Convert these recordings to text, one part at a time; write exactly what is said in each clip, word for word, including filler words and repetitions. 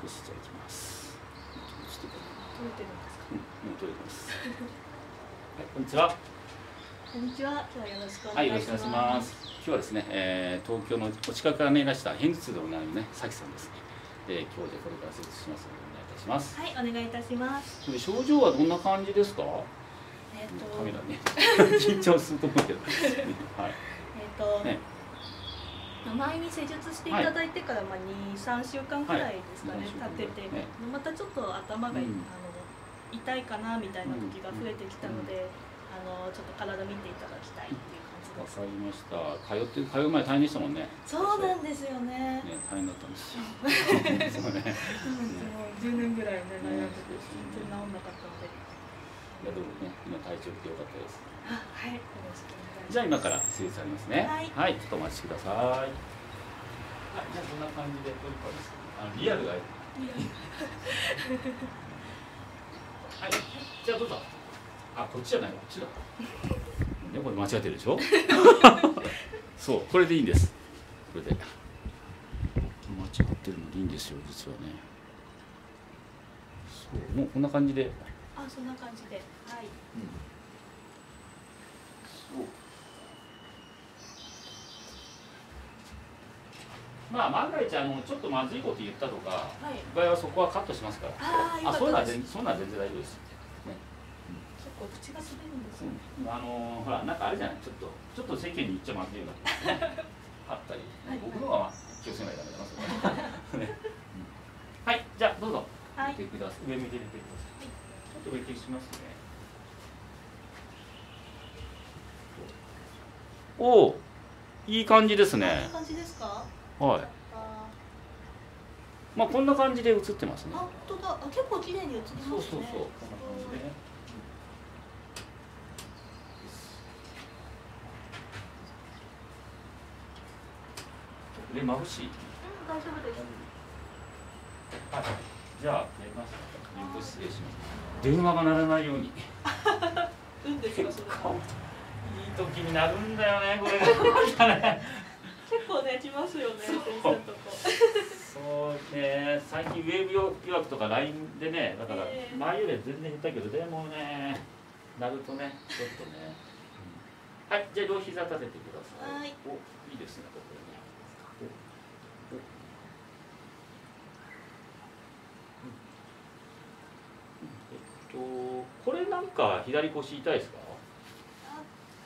くしちゃいきます。取れてるんですか？うん、もう取れてます。はい、こんにちは。こんにちは。今日はよろしくお願いします。はい、よろしくお願いします。今日はですね、えー、東京のお近くから見えました偏頭痛のお悩みね、さきさんですね。で、今日でこれから施術しますのでお願いいたします。はい、お願いいたします。症状はどんな感じですか？えっと、カメラね、緊張すると思うけど。はい。えっと。ね前に施術していただいてからに、さんしゅうかんくらいですかね、経ってて、またちょっと頭があの痛いかなみたいな時が増えてきたので、あのちょっと体見ていただきたいっていう感じです。わかりました。通って通う前大変でしたもんね。そうなんですよね。ね、大変だったんですよ。そうね。じゅうねんぐらいね、悩んでて全然治んなかったので。いや、でもね、今体調って良かったです。あ、はい、よろしくお願いします。じゃあ今から手術ありますね。はい、はい、ちょっとお待ちください。はい、じゃあこんな感じでトリコです。あのリアルが。はい、じゃあどうぞ。あ、こっちじゃない、こっちだ。ね、これ間違ってるでしょ。そう、これでいいんです。これで。間違ってるのでいいんですよ、実はね。そう、もうこんな感じで。あ、そんな感じで。はい。うん。そう。まあ万が一あのちょっとまずいこと言ったとか、はい、場合はそこはカットしますから。ああ、そういうのは全そういうのは全然大丈夫です。ね。結構口が滑るんですよね。あのほらなんかあれじゃない、ちょっとちょっと世間に言っちゃまずいようなあったり、僕のは気をつけないとダメだな。はい、じゃあどうぞ。はい。上向いてください。上向いてください。ちょっと上向きしますね。おお、いい感じですね。いい感じですか？はい。まあこんな感じで映ってますね。あ、本当だ。あ、結構綺麗に映ってますね。そうそうそう。こんな感じでね。ちょっとね眩しい。うん、大丈夫です。はい。じゃあやります。よく失礼します。電話が鳴らないように。うんですかそれ。いい時になるんだよねこれが。結構ね、きますよね、そうね、最近ウェーブ予約とか ライン でね、だから前よりは全然減ったけど、でもね、なるとね、ちょっとね、うん、はい、じゃあ両膝立ててください。はい、お、いいですね、ここね。えっと、これなんか左腰痛いですか？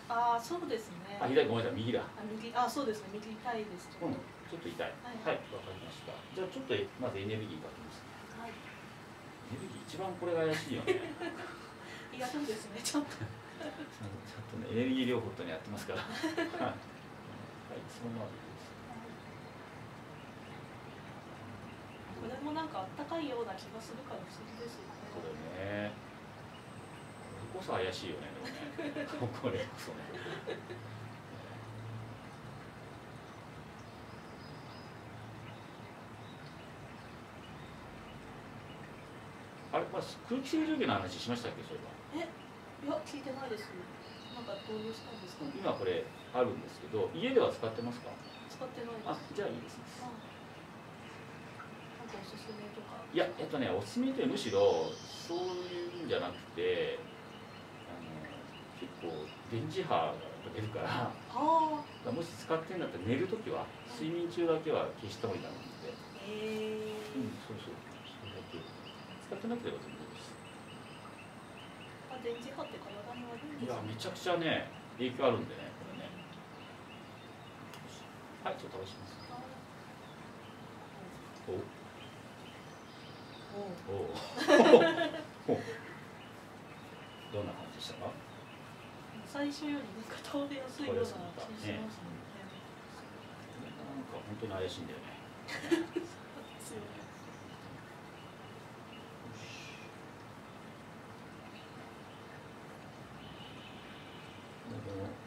ああ、そうですね。あ、左、ごめんなさい、右だ。あ、右、あ、そうですね、右痛いです。うん、ちょっと痛い。はい、わかりました。じゃあ、ちょっと、まずエネルギーかけます。はい。エネルギー、一番これが怪しいよね。いや、そうですね、ちょっと。ちょっとね、エネルギー療法とね、やってますから。はい、そのままです。これもなんか、あったかいような気がするから、不思議ですよね。これね。こそ怪しいよね。これこそね。あれ、まあ空気清浄機の話しましたっけ、それは。え、いや聞いてないです。なんか導入したんですか。今これあるんですけど、家では使ってますか。使ってないです。あ、じゃあいいですね。ああ、おすすめとか。いや、えっとね、おすすめというむしろそういうんじゃなくて、結構電磁波が出るから、もし使ってんだったら寝るときは睡眠中だけは消した方がいいなと思って。えー、うん、そうそう。それだけ使ってなければ全然です。あ、電磁波って体に悪いんですか？いや、めちゃくちゃね、影響あるんでね、これね。はい、ちょっと倒します。おおおお。どんな感じでしたか？最初よりなんか倒れやすいような気がしますね。なんか本当に怪しいんだよね。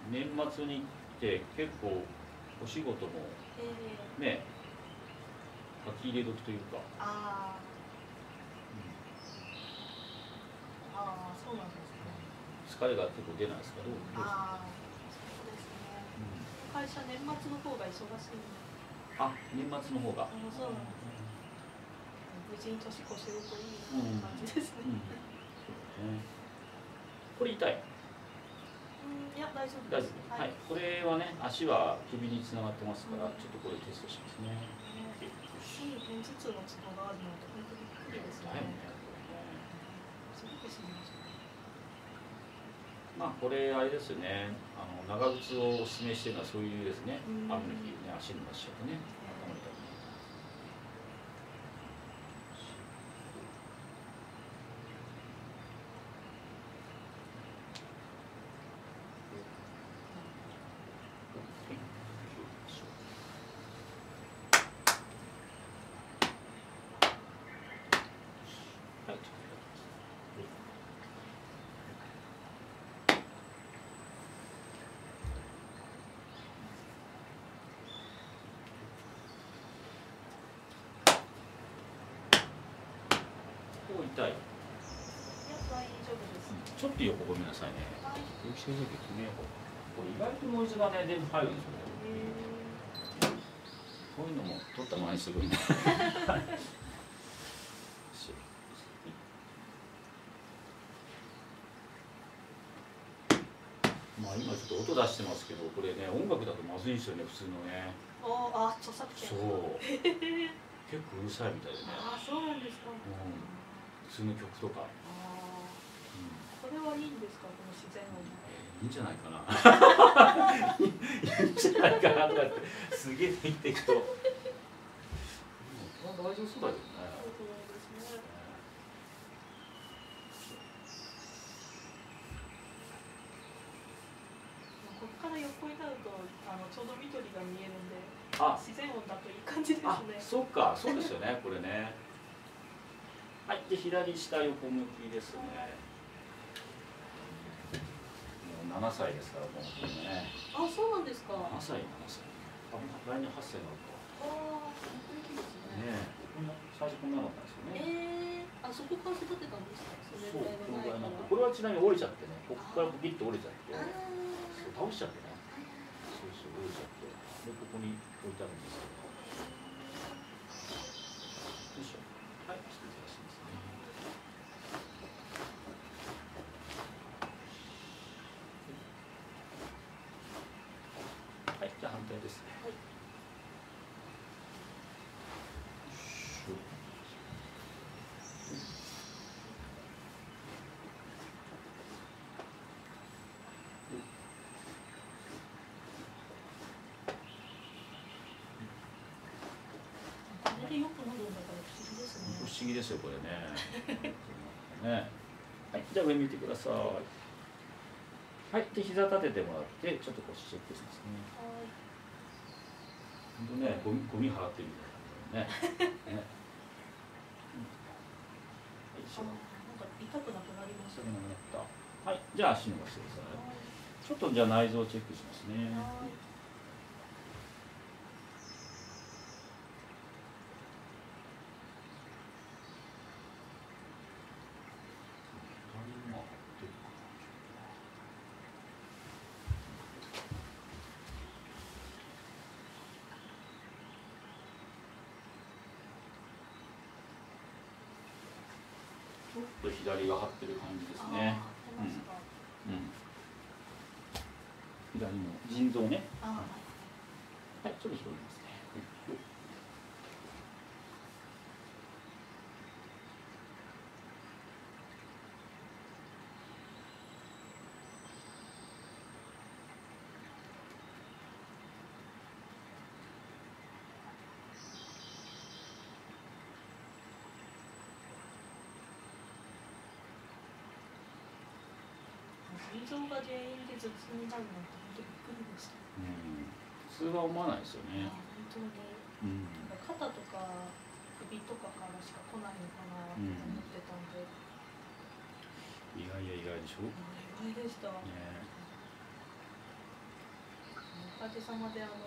年末に来て結構お仕事もね、書き入れ時というか。ああ、ああ、そうなんです。疲れが結構出ないですか？どうですか？ああ、そうですね。会社年末の方が忙しい。あ、年末の方が。そうなんです。事に年越せるといい感じですね。これ痛い？いや大丈夫です。はい。これはね、足は首につながってますから、ちょっとこれテストしますね。いい片頭痛のツボがあるのと本当にいいですね。すごくすみません。まあこれあれですよね。あの長靴をお勧めしてるのはそういうですね。雨の日ね、足になっちゃうとね。痛い。ちょっと横ごめんなさいね。これ意外とノイズがね、全部入るんですよ。こういうのも取ったまにすごいね。まあ今ちょっと音出してますけど、これね、音楽だとまずいんですよね、普通のね。ああ、著作権。そう。結構うるさいみたいでね。ああ、そうなんですか。うん。普通の曲とか。これはいいんですか、この自然音。いいんじゃないかな。いいんじゃないかなとかって、すげえ言ってきと。大丈夫そうだけどね。ここから横になると、あのちょうど緑が見えるんで。あ、自然音だといい感じですね。そっか、そうですよね、これね。はい、で左下横向きですね。もうななさいですから、この子ね。あ、そうなんですか。ななさい、ななさい。あ、来年はっさいになるか。ああ、本当にきれいですね。ねえ、こんな最初こんなだったんですよね。ええー、あそこから育てたんですか。それぐらいの前から。これはちなみに折れちゃってね、ここからポキッと折れちゃって、倒しちゃってね。そうそう、折れちゃって、でここに置いてあるんですけど。よいしょ。はい、失礼します。ですね。はい、これでよく飲んでるんだから不思議ですね。不思議ですよこれね。ね、はい、じゃあ上見てください。はい、で膝立ててもらってちょっと腰チェックしますね。はい。本当ね、ゴミ、ゴミ払ってるみたいなね。ね。あ、なんか痛くなくなりましたね。はい、じゃあ足伸ばしてください。ちょっとじゃあ内臓をチェックしますね。ちょっと左が張ってる感じですね。うん。左の腎臓ね。はい、ちょっと広げますね。腎臓が原因で頭痛になるなんて本当にびっくりでした。うん、普通は思わないですよね。本当に、うん、肩とか首とかからしか来ないのかなと思ってたんで、うん、意外や意外でしょ。意外でした。ね、おかげさまであの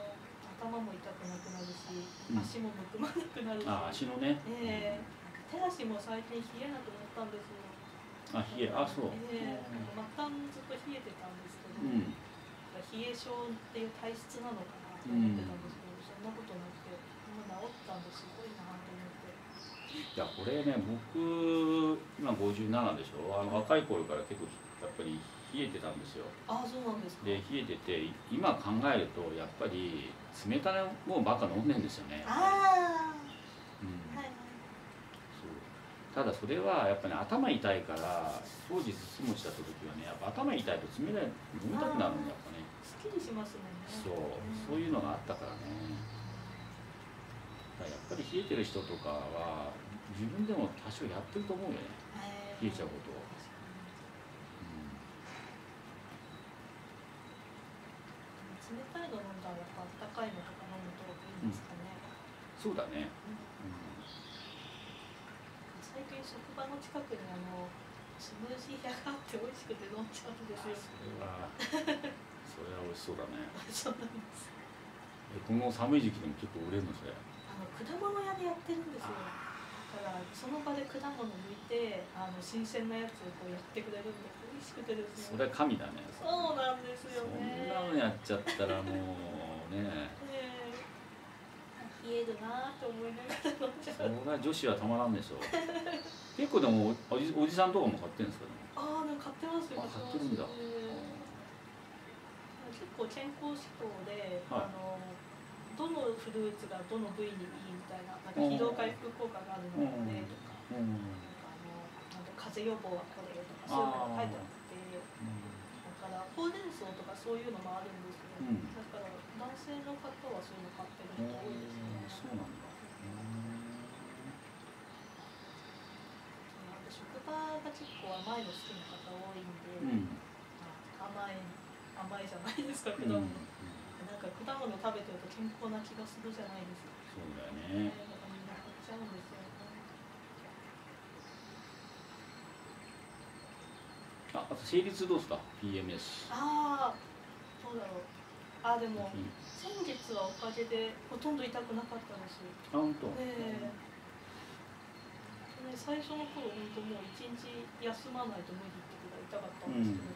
頭も痛くなくなるし、うん、足もむくまなくなるし。あ、足のね。ええー、手足も最近冷えなくなったんですよ。あ、冷え、あ、そう。ええ、末端ずっと冷えてたんですけど、うん、冷え症っていう体質なのかなと思ってたんですけど、うん、そんなことなくて、もう治ったんですごいなと思って。いやこれね、僕今ごじゅうななでしょ。あの若い頃から結構やっぱり冷えてたんですよ。あ、そうなんですか。で冷えてて、今考えるとやっぱり冷たいものばっか飲んでんですよね。ああ、うん、はい、そう。ただそれはやっぱり、ね、頭痛いから、当時進むした時はね、やっぱ頭痛いと冷たい飲みたくなるんだやっぱね。すっきりしますね。そう、そういうのがあったからね。だからやっぱり冷えてる人とかは自分でも多少やってると思うよね。冷えちゃうことを。冷たいの飲んだら、あったかいのとか飲むといいんですかね。うん、そうだね。うん、最近職場の近くにあのスムージー屋があって美味しくて飲んじゃうんですよ。それはそれは美味しそうだね。そうなんです。え、この寒い時期でも結構売れるんですね。あの果物屋でやってるんですよ。だからその場で果物抜いて、あの新鮮なやつをこうやってくれるんで。それは神だね。そうなんですよね。そんなのやっちゃったらもうね。冷えるなと思いながら飲んじゃう。それは女子はたまらんでしょう。結構でもおじ、おじさんとかも買ってるんですかね。ああ、なんか買ってますよ。買ってるんだ。結構健康志向で、あのどのフルーツがどの部位にいいみたいな、なんか疲労回復効果があるのでとか、あと風邪予防はこれとかそういうのが書いてある。だからほうれん草とかそういうのもあるんですけど、うん、だから男性の方はそういうの買ってる人多いですね。そうなんだ。なんか職場が結構甘いの好きな方多いんで、うん、甘い甘いじゃないですか、果物。うん、なんか果物食べてると健康な気がするじゃないですか。そうだよね。だからみんな買っちゃうんですよ。あ、生理痛どうですか ？ピーエムエス。ああ、どうだろう。あ、でも、うん、先月はおかげでほとんど痛くなかったです。あ、本当。ええ、うん。最初の頃本当もう一日休まないと無理ってくらい痛かったんですけ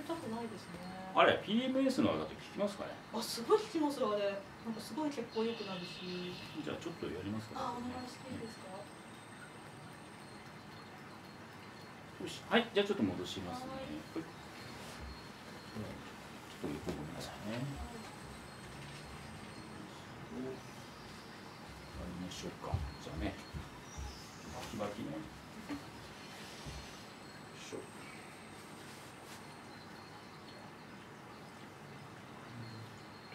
ど、うん、最近本当痛くないですね。あれ ピーエムエス のあれだって聞きますかね？あ、すごい聞きますよあれ。なんかすごい血行良くなるし。じゃあちょっとやりますか、ね。あ、お願いしていいですか？うん、はい、じゃあちょっと戻しますね。ちょっと横ごめんなさいね。やりましょうか。じゃあね、バキバキね。よいし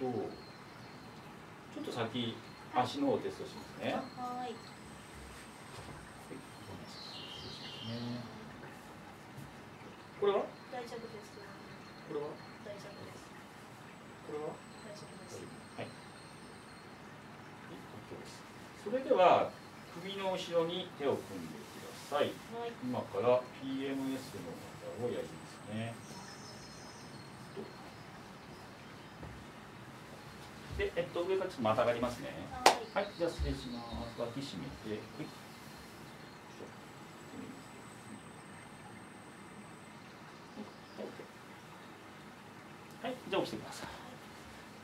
ょ。と、ちょっと先、足の方をテストしますね。はい。これは大丈夫です。これは大丈夫です。これは大丈夫です。はい。それでは首の後ろに手を組んでください。はい、今から ピーエムエス の方をやりますね。で、えっと上からちょっとまたがりますね。はい、はい、じゃあ失礼します。脇締めて。はい、じゃあ起きてください。そ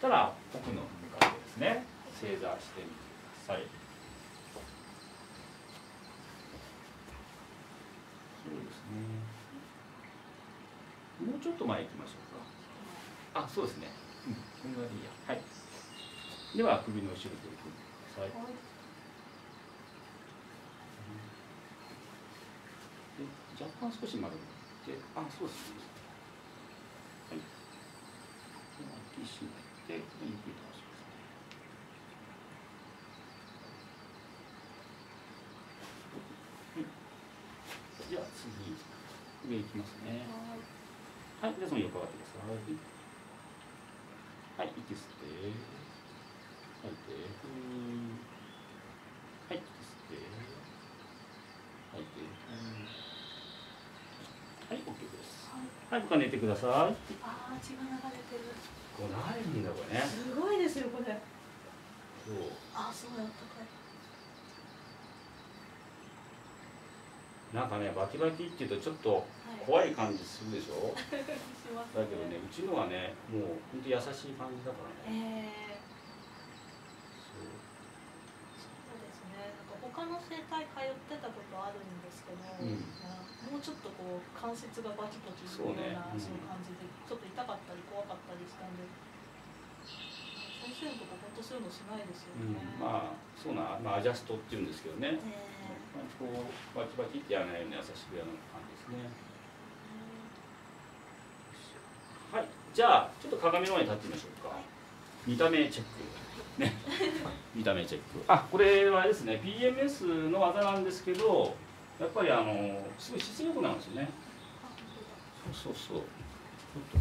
したら奥の向かってですね、正座してみてください。そうですね。もうちょっと前行きましょうか。あ、そうですね。うん、こんなにいいや。はい。では首の後ろで組んでください。で、若干少し丸めて、あ、そうですね。一緒にやって、ゆっくり倒しますね。じゃあ次、上行きますね。はい、じゃあその横上がってください。はい、息吸って、吐いて、はい、息吸って、吐いて、はい、OK です。はい、僕は寝てください。ああ、血が流れてる。これ何人だこれね。すごいですよこれ。そう。あ、すごいあったかい。なんかね、バキバキっていうとちょっと怖い感じするでしょ。はい、しますね。だけどね、うちのはね、もう本当優しい感じだからね。ええー。そう。そうですね。なんか他の整あるんですけど、うん、もうちょっとこう関節がバチバチするようなそういう感じで、ちょっと痛かったり怖かったりしたんで、先生のとこ本当そういうのしないですよね。うん、まあそうな、まあ、アジャストっていうんですけどね。えー、こうバチバチってやらないように優しくやる感じですね。はい、じゃあちょっと鏡の前に立ってみましょうか。見た目チェックね。見た目チェック。あ、これはですね、ピーエムエス の技なんですけど、やっぱりあのすごい姿勢良くなるんですよね。そうそうそう。ちょっと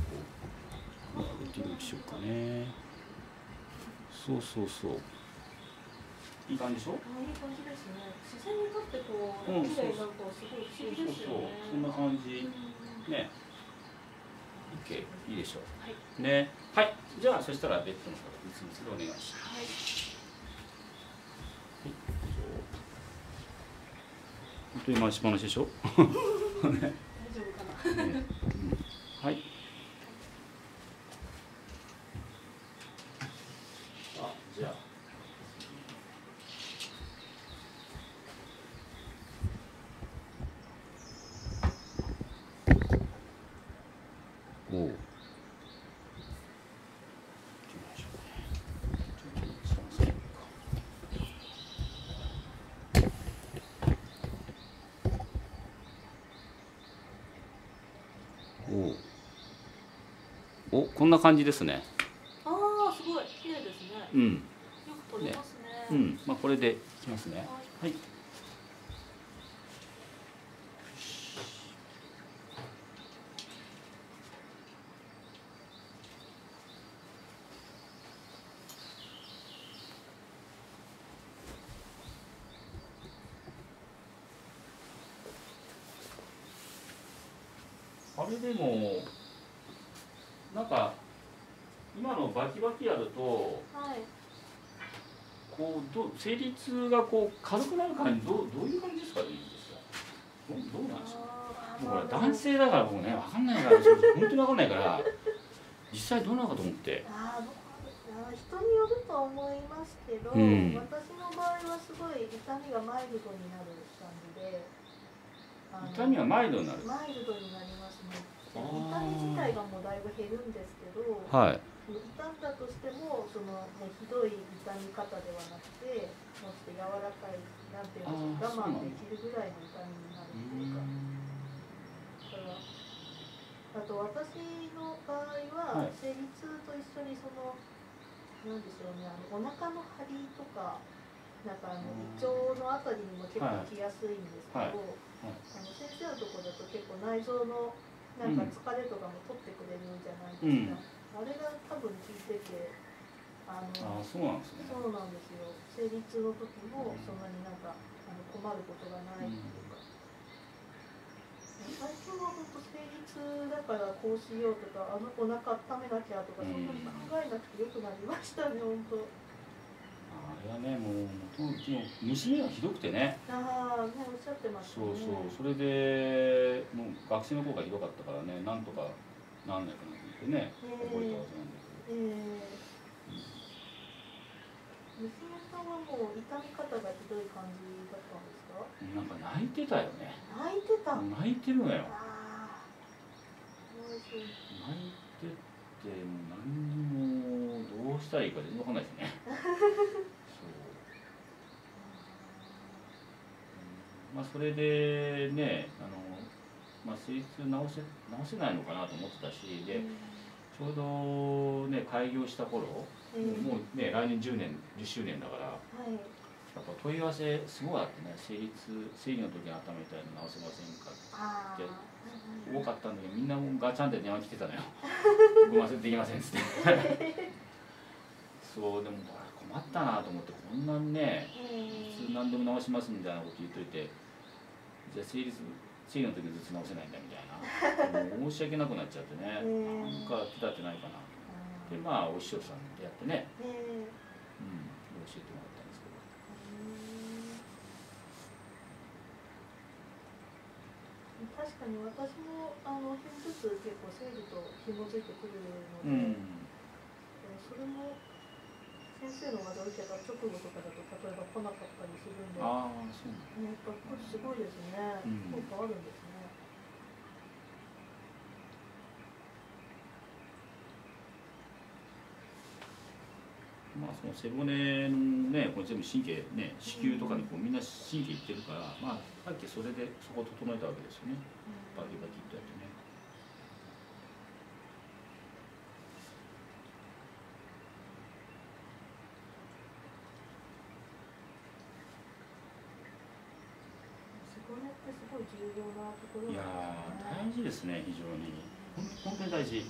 こう上げてみましょうかね。そうそうそう。いい感じでしょ？いい感じですね。姿勢にとってこう、うん、綺麗なんかすごい不思議ですよね。そんな感じ、うん、ね。いいでしょう。ね、はい、じゃあそしたらベッドの方に移すのお願いします。はい。本当に回しっぱなしでしょ。大丈夫かな。はい。あ、じゃあ。お、こんな感じですね。ああ、すごい綺麗ですね。うん。よく取れますね。ね、うん、まあこれでいきますね。はい。あれでも。なんか今のバキバキやると、はい、こうど生理痛がこう軽くなる感じ、どうどういう感じですかね。どうなんですか。もうこれ男性だから僕ね、わかんないから、本当にわかんないから、実際どうなのかと思って。ああ、人によると思いますけど、うん、私の場合はすごい痛みがマイルドになる感じで。痛みはマイルドになる。マイルドになりますね。痛み自体がもうだいぶ減るんですけど、はい、痛んだとしてもそのもうひどい痛み方ではなくて、もうちょっと柔らかい、なんていうの、我慢できるぐらいの痛みになるというか。だからあと私の場合は、はい、生理痛と一緒にそのなんでしょうね、あのお腹の張りとか。なんかあの胃腸のあたりにも結構来やすいんですけど、あの先生のところだと結構内臓のなんか疲れとかも取ってくれるんじゃないですか。うん、あれが多分効いてて、あの、あ、そうなんですね。そうなんですよ。生理痛の時もそんなになんかあの困ることがないっていうか。うん、最近は本当生理痛だからこうしようとか、あのお腹温めなきゃとか、そんなに考えなくてよくなりましたね、うん、本当。あれはね、もう元々娘がひどくてね。ああ、ね、おっしゃってましたね。そうそう、それでもう学生の子がひどかったからね、なんとかなんないかなってね、覚えたはずなんだけど。ええー。娘さんはもう痛み方がひどい感じだったんですか？なんか泣いてたよね。泣いてた。泣いてるのよ。ああ。泣いてってもう何にも。どうしたらいいか全然わかんないですね。そう。まあそれでね、あのまあ生理痛直せ直せないのかなと思ってたし、でちょうどね開業した頃、うん、もうね来年じゅうねんじゅっしゅうねんだから、はい、やっぱ問い合わせすごいあってね、生理痛生理の時に頭痛いの直せませんかって多かったんだけど、みんなもうガチャンって電話来てたのよ。ごませんできませんっつって。そうでも困ったなと思って、こんなんね普通何でも直しますみたいなこと言っといて、じゃあ生理生理の時にずっと直せないんだみたいな、もう申し訳なくなっちゃってね、なんか手立てないかなで、まあお師匠さんでやってね、うん、教えてもらったんですけど。確かに私もあの一つずつ結構生理と紐づいてくるので、それも先生の技を受けた直後とかだと、例えば来なかったりするんで、ああ、そうなんですね。やっぱこっすごいですね。効果あるんですね。まあその背骨のね、これ全部神経ね、子宮とかにこうみんな神経いってるから、まあさっきそれでそこを整えたわけですよね。バキバキってやってね。背骨ってすごい重要なところですね。いやー、大事ですね、非常に。本当に大事ね。うん。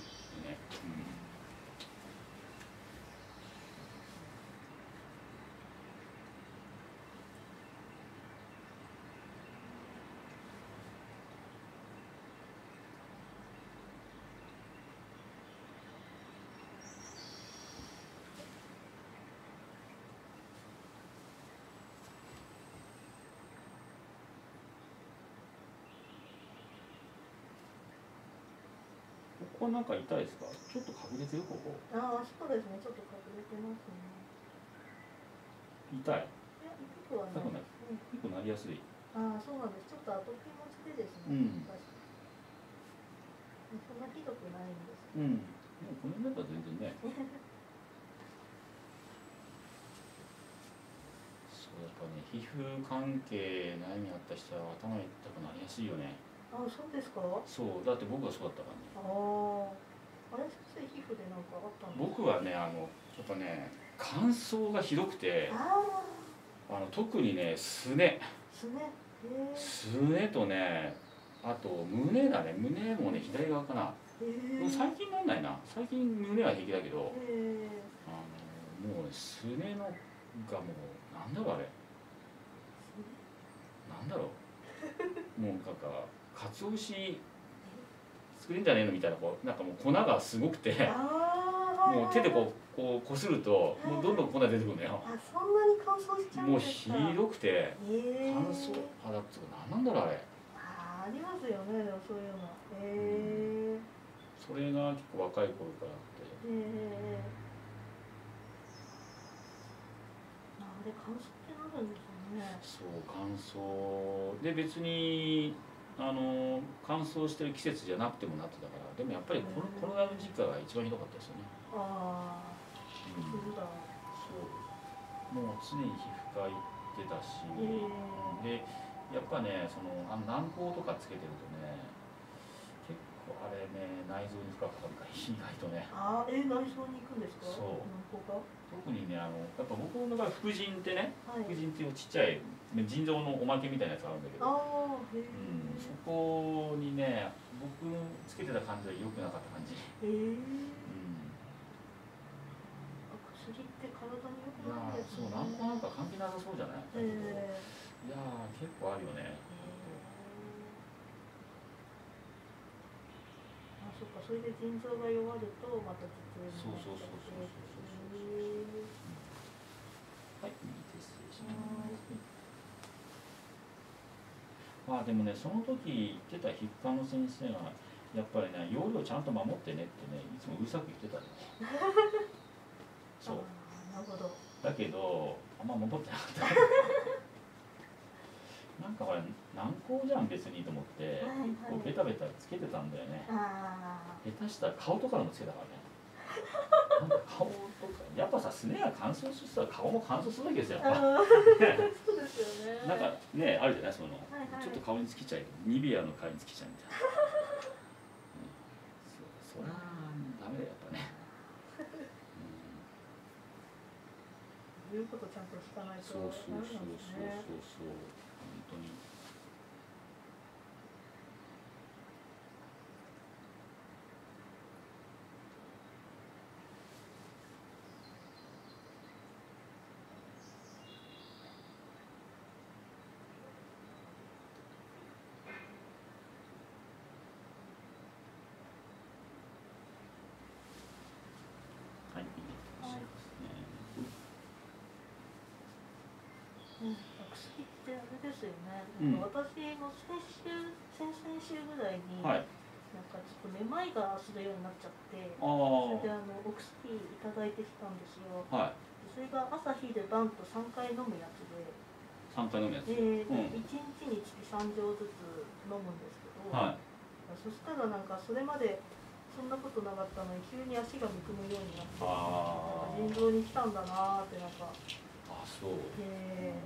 ここなんか痛いですか？ちょっと隠れてるここ。ああ、そうですね。ちょっと隠れてますね。痛い。いや、痛くはない。結構なりやすい。ああ、そうなんです。ちょっとアトピーもしてですね。うん。そんなひどくないんです。うん。でもこの中は全然ね。そうやっぱね、皮膚関係悩みあった人は頭痛くなりやすいよね。あ、そうですか。そう、だって僕はそうだったからね。ああ、あれ先生、皮膚でなんかあったの？僕はね、あの、ちょっとね、乾燥がひどくて。ああ。あの、特にね、すね。すね。へえ。すねとね、あと胸だね、胸もね、左側かな。へえ。最近なんないな、最近胸は平気だけど。へえ。あの、もうすねの、がもう、なんだろう、あれ。なんだろう。もう、なんか。鰹節作れんじゃねえのみたいな、こうなんかもう粉がすごくて、もう手でこうこうこするともうどんどん粉出てくるんだよ。あ、そんなに乾燥しちゃうんですか？もうひどくて乾燥肌って何なんだろうあれ。あ、ありますよね、でもそういうの。へえ。それが結構若い頃からあって。へえ。あれ乾燥ってなるんですよね。そう、乾燥で別に。あの乾燥してる季節じゃなくてもなってたから、でもやっぱりコロコロナの時期が一番ひどかったですよね。ああ、うん、そうだ。そう、もう常に皮膚科行ってたし、でやっぱね、そのあの軟膏とかつけてるとね、結構あれね、内臓に負荷かかるから意外とね。ああ、えー、内臓に行くんですか？そう、特にね、あのやっぱ僕の場合、副腎ってね、はい、副腎っていうちっちゃい腎臓のおまけみたいなやつがあるんだけど、うん、そこにね、僕つけてた感じは良くなかった感じ。へえ。うん。薬って体に良くないんですね。いや、そう、軟膏なんか関係なさそうじゃない？ええ。いやー、結構あるよね。あ、そっか、それで腎臓が弱るとまた頭痛になっちゃう。そうそうそうそうそう。はい、失礼します。まあでもね、その時言ってた皮膚科の先生がやっぱりね、容量ちゃんと守ってねってね、いつもうるさく言ってたんですよ。そう。なるほど。だけどあんま守ってなかった。なんかこれ軟膏じゃん別にと思って、はいはい、こうベタベタつけてたんだよね。下手したら顔とかでもつけたからね。なんか顔とかやっぱさ、すねが乾燥したら顔も乾燥するわけですよ。そうですよね。なんかね、あるじゃない、その、はい、はい、ちょっと顔につきちゃい、ニベアの顔につきちゃうみたいな。うん、そ, そらダメだよやっぱね。うん、言うことちゃんと聞かないと。そうそうそうそうそうそう、本当に。薬ってあれですよね。なんか私も先週、先々週ぐらいに、はい、なんかちょっとめまいがするようになっちゃって、それであのお薬いただいてきたんですよ。はい、それが朝昼晩とさんかい飲むやつで、さんかい飲むやつ。ええ、いちにちにさんじょうずつ飲むんですけど、はい、そしたらなんかそれまでそんなことなかったのに急に足がむくむようになって、あー、腎臓に来たんだなーってなんか。あ、そう。ええ、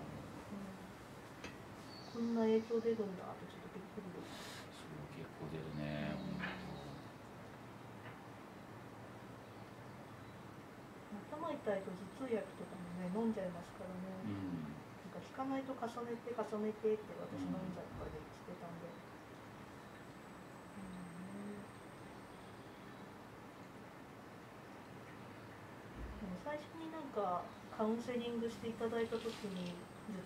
うん、こんな影響出るんだってちょっとびっくりです。そう結構出るね。頭痛いと頭痛薬とかもね飲んじゃいますからね。うん、なんか効かないと重ねて重ねてって私飲んじゃったりしてたんで。うん最初になんかカウンセリングしていただいた時に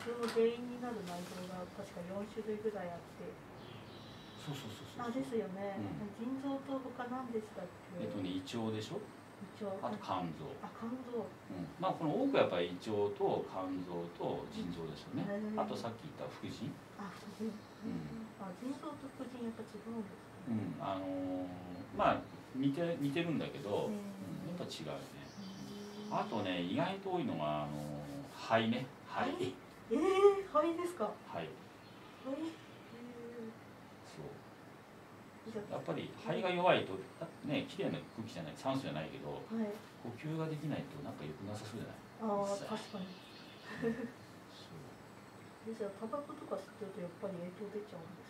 頭痛の原因になる内臓が確かよんしゅるいぐらいあって。そうそうそうそう。あ、ですよね、うん、腎臓と他何でしたっけ。えっとね胃腸でしょ。胃腸、あと肝臓。あ、肝臓、うん、まあこの多くはやっぱり胃腸と肝臓と腎臓ですよね、うん、あとさっき言った副腎。あ、副腎、うん、あ、腎臓と副腎やっぱ違うんですかね。うん、あのー、まあ似て、似てるんだけど、うん、やっぱ違うね。あとね、意外と多いのが、あの肺ね。肺。ええー、肺ですか。肺。肺。そう。やっぱり肺が弱いと、ね、綺麗な空気じゃない、酸素じゃないけど。はい、呼吸ができないと、なんか良くなさそうじゃない。ああ、確かに。そう。じゃあ、タバコとか吸ってると、やっぱり影響出ちゃうんで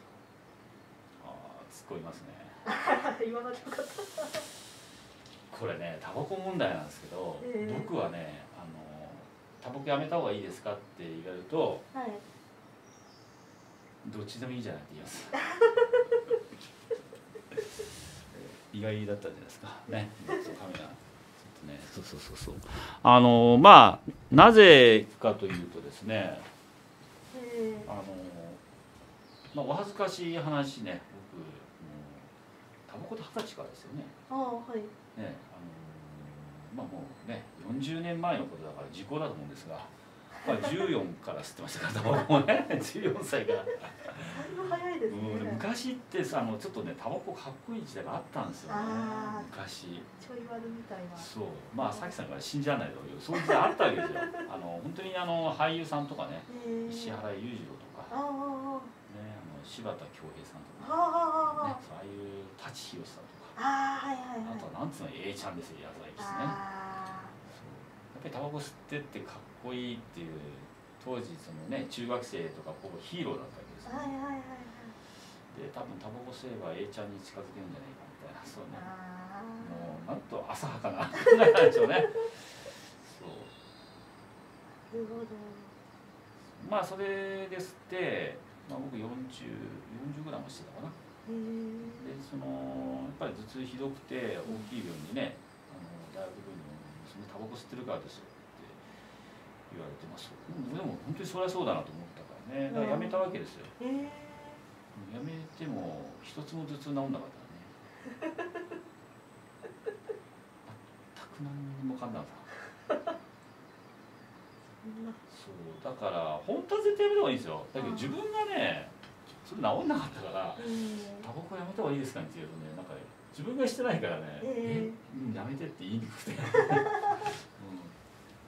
すか。ああ、突っ込みますね。言わなきゃよかった。これね、タバコ問題なんですけど、えー、僕はね、あのタバコやめた方がいいですかって言われると、はい、どっちでもいいじゃないって言います。意外だったんじゃないですか。ね、カメラ、ちょっとね、そうそうそうそう。あのまあなぜかというとですね、えー、あのまあお恥ずかしい話ね、僕タバコと二十歳からですよね。ああ、はい。ね、あのー、まあもうねよんじゅうねんまえのことだから時効だと思うんですが、まあ、じゅうよんから吸ってましたからもうねじゅうよんさいから。だいぶ早いですね。うん、昔ってさ、あのちょっとねタバコかっこいい時代があったんですよね。昔ちょい悪みたいな。そう、まあさきさんが死んじゃないというそういう時代あったわけですよ。あの本当にあの俳優さんとかね、石原裕次郎とか、ああああね、あの柴田恭兵さんとか、ああああ、ね、そういう舘ひろしさんとか。あとはなんつうの、Aちゃんですよ、やつがいいですね。やっぱりタバコ吸ってってかっこいいっていう当時そのね中学生とかほぼヒーローだったわけですよね。で多分タバコ吸えば A ちゃんに近づけるんじゃないかみたいな、そうね、もうなんと浅はかな考えなんでしょうね。そう。まあそれですって、まあ、僕よんじゅう、よんじゅうぐらいもしてたかな。でそのやっぱり頭痛ひどくて大きい病院にね、うん、あの大学病院にそのタバコ吸ってるからですよって言われてます。でも本当にそりゃそうだなと思ったからね、だからやめたわけですよ。えー、やめても一つも頭痛治んなかったね。全く何にもかんなかった。そうだから本当は絶対やめた方がいいんですよ。だけど自分がねそれ治んなかったから、タバコやめた方がいいですかねって言うとね、なんか自分がしてないからね、えー、え、やめてって言いにくくて、うん、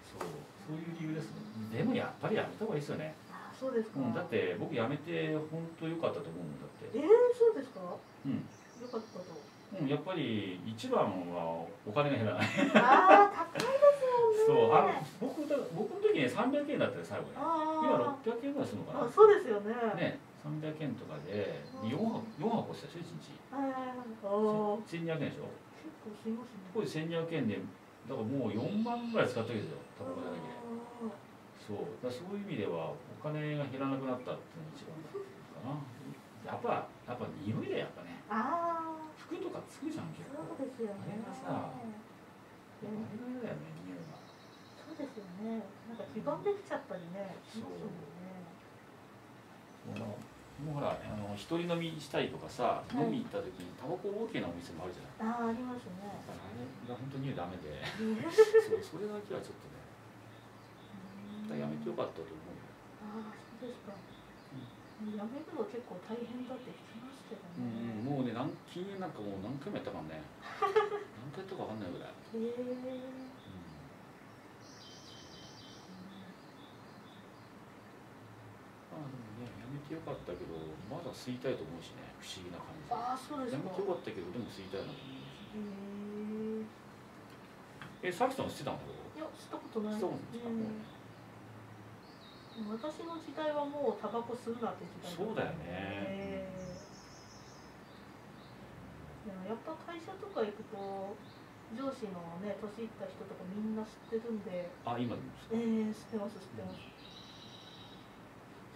そう、そういう理由ですね。でもやっぱりやめた方がいいですよね。あ、そうですか。うん、だって僕やめて本当良かったと思うんだって。ええー、そうですか。うん。良かったと。うん、やっぱり一番はお金が減らない。ああ、高いですよね。そう、あの僕だ僕の時ねさんびゃくえんだったよ最後ね。今ろっぴゃくえんぐらいするのかな。あ、そうですよね。ね。さんびゃくえんとかでよんはこしたでしょいちにち。せんにひゃくえんでしょ。これせんにひゃくえんでだからもうよんまんぐらい使ったわけですよタバコだけで。そうだそういう意味ではお金が減らなくなったっていうのが一番かな。やっぱやっぱ匂いだやっぱね。服とかつくじゃん結構。そうですよね。あれがさ、あれが嫌だよね匂いが。そうですよね。なんか基盤できちゃったりね。もうほら、あの一人飲みしたりとかさ、はい、飲み行った時にタバコ OK なお店もあるじゃない。ああ、ありますね。だからあれが本当にダメで、そうそれだけはちょっとね、だやめてよかったと思うよ。ああ、そうですか。うん、やめるの結構大変だって聞きますけどね。うん、もうね、なん禁煙なんかもう何回もやったからね。何回とかわかんないぐらい。へえ。良かったけどまだ吸いたいと思うしね、不思議な感じ。ああ、そうですか。眠く良かったけどでも吸いたいなと思います。え、サキさんは吸ってたの？いや、吸ったことないです。私の時代はもうタバコ吸うなって時代。そうだよね。やっぱ会社とか行くと上司のね、年いった人とかみんな吸ってるんで。あ、今でもですか？ええ、吸ってます、吸ってます。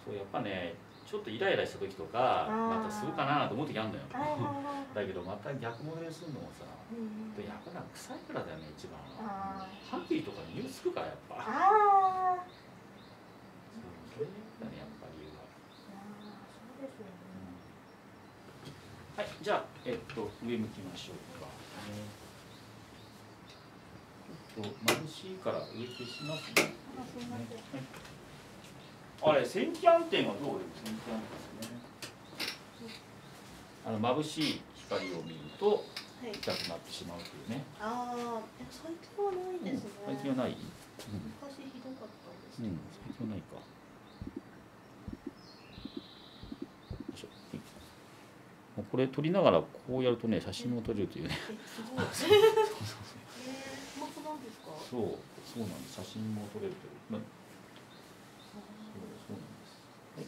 そうやっぱね、ちょっとイライラした時とかまた吸うかなと思う時あるのよだけどまた逆戻りするのもさ、うん、やっぱなんか臭いからだよね、一番は。ハッキーとかに匂いつくからやっぱああそういうだね、やっぱ理由は。ああ、そうですよね、うん、はい、じゃあ、えっと、上向きましょうか、えー、ちょっと眩しいから上消しますね。あ、すいません、はい、あれ、センキャンテンはどういうセンキャンテンですね。あの眩しい光を見ると痛くなってしまうというね。ああ、最近はないですね。最近はない。昔ひどかったんですけど。最近はないか。これ撮りながらこうやるとね、写真を撮れるというね。すごい。そうそうそう。本当なんですか。そう、そうなんです。写真も撮れるという。そうなんです。はい、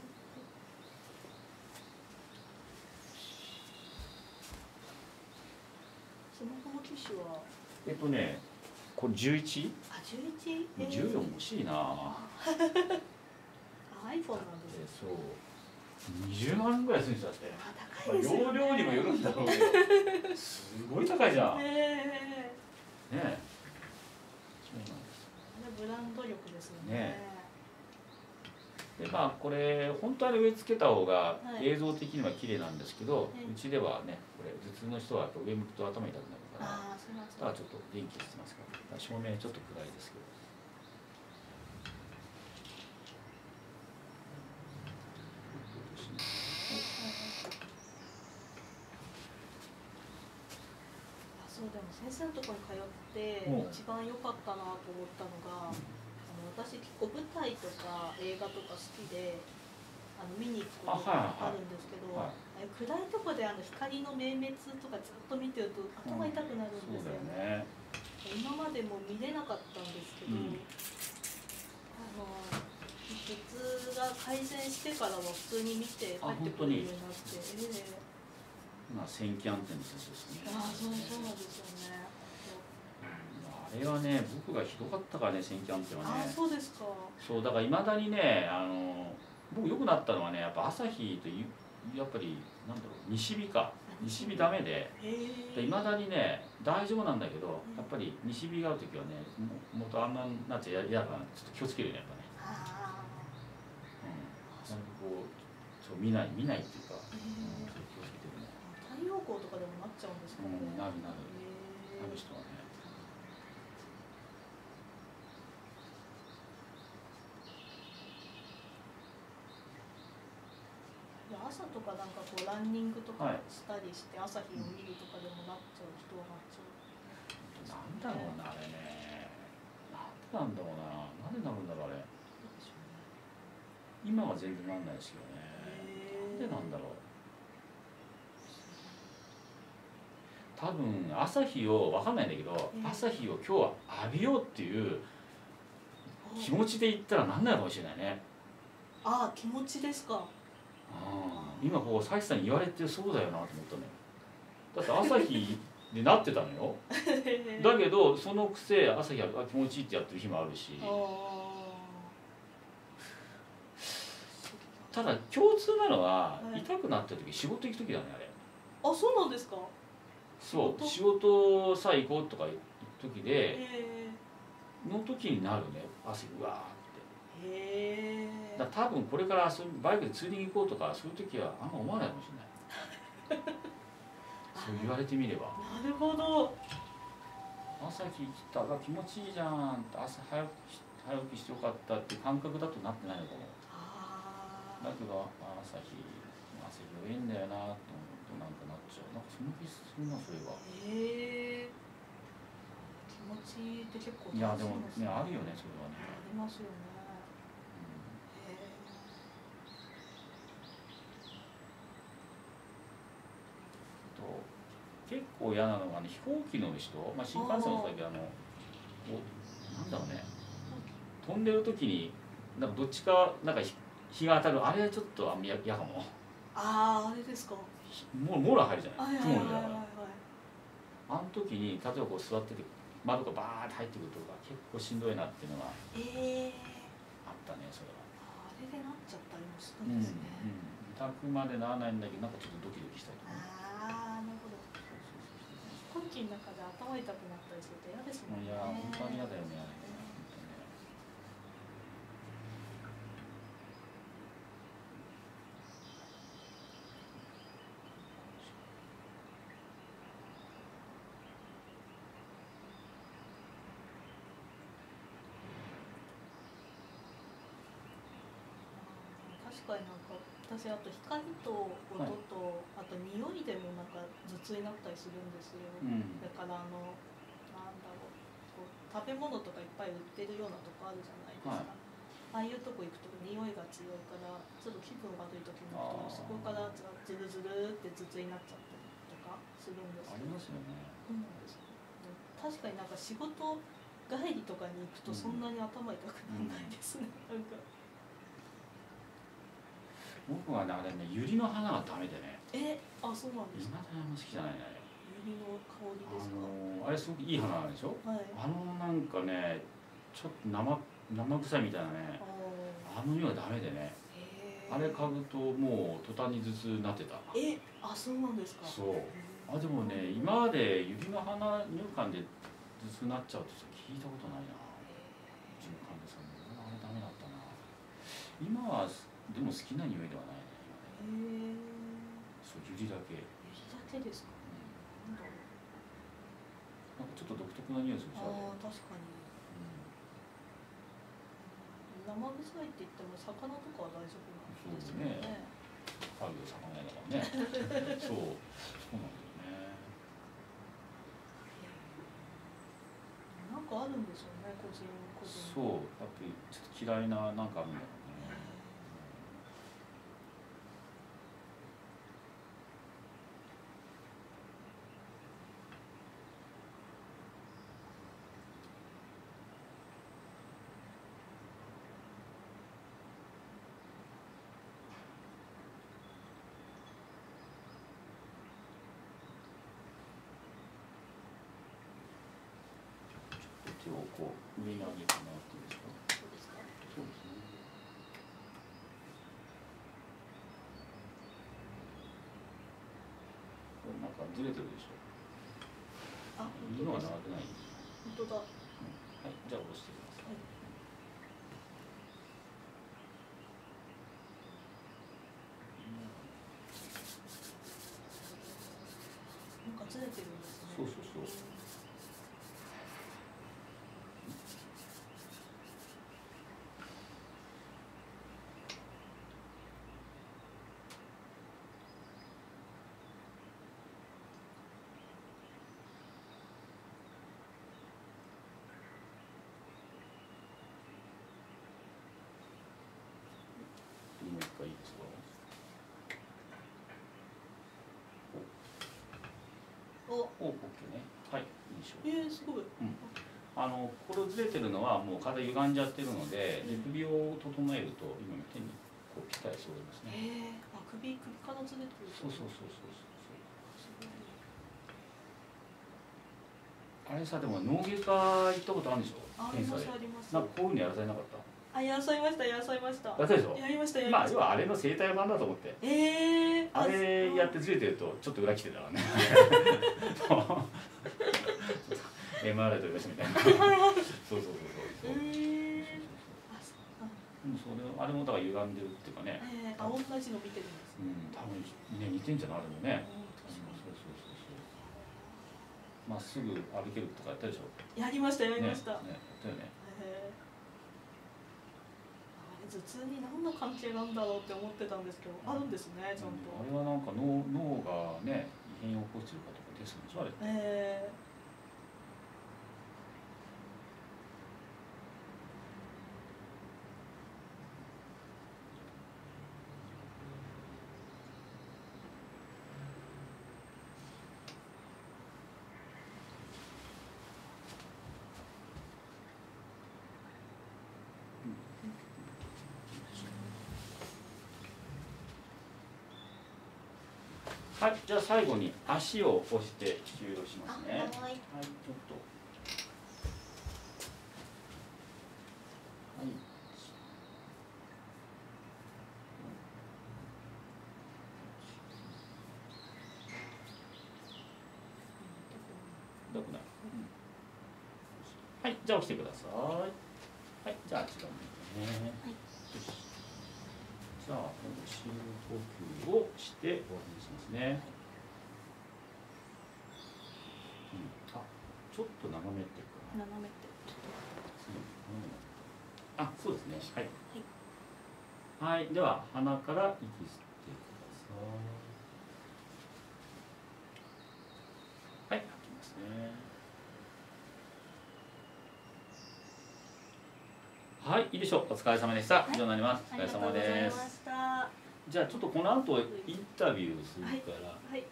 スマホの機種は。えっとね、これ十一？あ、十一？十四欲しいな。アイフォンなんですね。そう。二十万ぐらいするんだって。あ、高いですね。容量にもよるんだろうけど。すごい高いじゃん。ねえ。ねえ。そうなんです。ブランド力ですよね。ね、でまあ、これ本当は植え付けた方が映像的には綺麗なんですけど、はい、うちではね、これ頭痛の人は上向くと頭痛くなるからだからちょっと電気してますから、照明ちょっと暗いですけど、あ、そう、でも先生のところに通って一番良かったなと思ったのが、うん、私結構舞台とか映画とか好きであの見に行くことがあるんですけど、暗いとこであの光の明滅とかずっと見てると頭痛くなるんですよね。うん、今までも見れなかったんですけど、うん、あの頭痛が改善してからは普通に見て帰ってくるようになって、まあセンキャンテンの写真ですね。ああ、そうそうなんですよね。あれはね、僕がひどかったからね、センキャンテンはね。あ、そうですか。そう、だからいまだにね、あの僕良くなったのはね、やっぱ朝日とやっぱりなんだろう、西日か、西日ダメで、いまだにね大丈夫なんだけど、やっぱり西日がある時はね、もっとあんまなっちゃ嫌だからちょっと気をつけるよね、やっぱね。ああ、うん、なんかこう、そう見ない見ないっていうか、うん、ちょっと気をつけてるね。太陽光とかでもなっちゃうんですかね。うん、なるなる。なる人はね。朝とかなんかこうランニングとかしたりして朝日を見るとかでもなっちゃう人はなっちゃう。なんだろうな、あれね。なんでなんだろうな。なんでなるんだろうあれ。今は全然なんないですよね。なんでなんだろう。多分朝日をわかんないんだけど、朝日を今日は浴びようっていう気持ちで言ったらなんないかもしれないね。ああ、気持ちですか。うん、今こうサキさんに言われてそうだよなと思ったのよ。だって朝日になってたのよだけどそのくせ朝日が気持ちいいってやってる日もあるし、ただ共通なのは、はい、痛くなった時仕事行く時だね、あれ。あ、そうなんですか。そう、仕事さあ行こうとか行く時での時になるね、汗うわーって。へえ。だ多分これからバイクでツーリング行こうとかそういう時はあんま思わないかもしれないそう言われてみれば。なるほど。朝日来たが気持ちいいじゃんって朝早起き早起きしてよかったって感覚だとなってないのかも。だけど朝日朝日弱いんだよなと思うとなんかなっちゃう。なんかその気するな、それは。へえ、気持ちいいって結構。いやでもね、あるよね、それはね。ありますよね。結構嫌なのが、ね、飛行機乗る人、まあ、新幹線の先あのおなんだろうね、飛んでる時になんかどっちかなんか日が当たる、あれはちょっとあんま嫌かも。ああ、あれですか。もモーラー入るじゃない、雲の上だから。あの時に例えばこう座ってて窓がバーって入ってくるとか結構しんどいなっていうのがあったね、それは。あれでなっちゃったりもしたんですね。委託までならないんだけど、なんかちょっとドキドキしたりとか。ああ、なるほど。飛行機の中で頭痛くなったりすると嫌ですもんね。いや、本当に嫌だよね。確かになんか私あと光と音と、はい、あと匂いでもなんか頭痛になったりするんですよ、うん、だからあのなんだろう、こう食べ物とかいっぱい売ってるようなとこあるじゃないですか、はい、ああいうとこ行くと匂いが強いからちょっと気分が悪い時になってそこからずるずるって頭痛になっちゃったりとかするんですけど、ありますよね。うん、確かになんか仕事帰りとかに行くとそんなに頭痛くならないですね、うん、なんか僕はね、あれね、ユリの花がダメでね。え、あ、そうなんですか。今でも好きじゃないね。ユリの香りですか。あの、あれすごくいい花なんでしょ。はい、あのなんかね、ちょっと生、生臭いみたいなね。あ, あの匂いはダメでね。あれ嗅ぐと、もう途端に頭痛になってた。え、あ、そうなんですか。そう。あ、でもね、今までユリの花入館で頭痛になっちゃうと、聞いたことないな。うちの患者さんも、あれダメだったな。今は。でも好きな匂いではないね。へえ。そう、ユリだけ。ユリだけですか。なんだろう。なんかちょっと独特な匂いするでしょ。ああ、確かに。生臭いって言っても魚とかは大丈夫なんですね。そうですね。魚だからね。そう、そうなんだよね。なんかあるんでしょうね、個人個人。そう、やっぱりちょっと嫌いななんかあるんだよね。手をこう上に上げてもらっていいですか。そうですか。そうですね。これなんかずれてるでしょ。あ、本当だ。本当だ。はい、じゃあ下ろしてください。はい、なんかずれてるんですね。そうそうそう。いいですか。お、オッケーね。はい、いいでしょう。ええ、すごい。うん、あの、これずれてるのは、もう体歪んじゃってるので、で首を整えると、今手にこうぴったり揃いますね。ええ、あ、首、首からずれてる。そうそうそうそうそう。あれさ、でも脳外科行ったことあるんでしょ。あります、あります。なんかこういうのやらされなかった。あ、やらされました、やらされました。やったでしょ。やりました、やりました。まあ、要はあれの生態版だと思って。ええー。あれやってずれてると、ちょっと裏切ってたわね。エムアールと言いましたみたいな。そうそうそうそう。ええー。あ、そう。うん、それ、あれもだから歪んでるっていうかね。ええー、あ、同じの見てるんです。うん、多分、ね、似てんじゃない、あれもね。確かに、そうそうそうそう。まっすぐ歩けるとかやったでしょ。やりました、やりました。ね、ね、やったよね。ええー。頭痛に何の関係なんだろうって思ってたんですけど、あるんですね、ちゃんと。あれはなんか脳、脳がね、異変を起こしてるかとかですもんね、あれ。ええー。はい、じゃあ最後に足を押して終了しますね。はい、ちょっと。はい、痛くない。はい、じゃあ押してください。はい、じゃああちらにね。はい、じゃあ、深呼吸をして終わりにしますね。はい、うん、あ、ちょっと眺めてるかな。眺めてる。あ、そうですね。はい。はい、はい、では鼻から息吸ってください。はい、吐きますね。はい、いいでしょう。お疲れ様でした。以上になります。お疲れ様です。じゃあちょっとこの後インタビューするから、はいはい、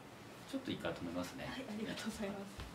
ちょっといいかと思いますね。はい、ありがとうございます。